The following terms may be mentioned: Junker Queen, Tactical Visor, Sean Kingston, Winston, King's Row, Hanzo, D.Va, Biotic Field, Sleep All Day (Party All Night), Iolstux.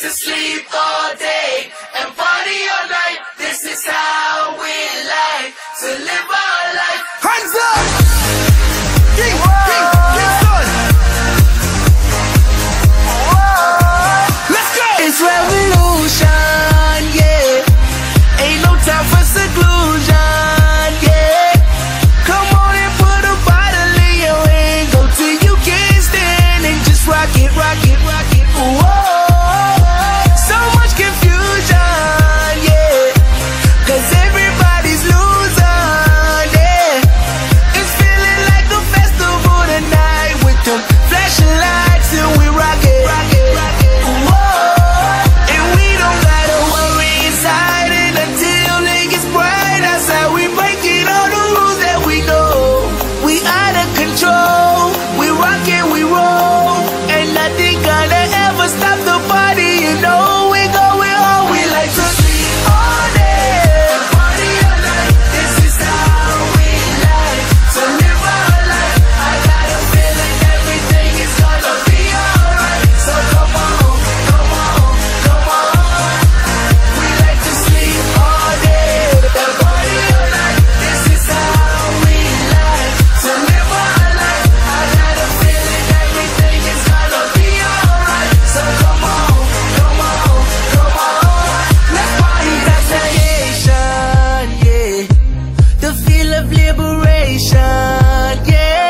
to sleep all day and party all night. This is how we like to live our life. Hands up! King son! Let's go! It's revolution, yeah. Ain't no time for seclusion, yeah. Come on and put a bottle in your hand. Go till you can't stand and just rock it, rock it, rock it. Whoa! Liberation, yeah.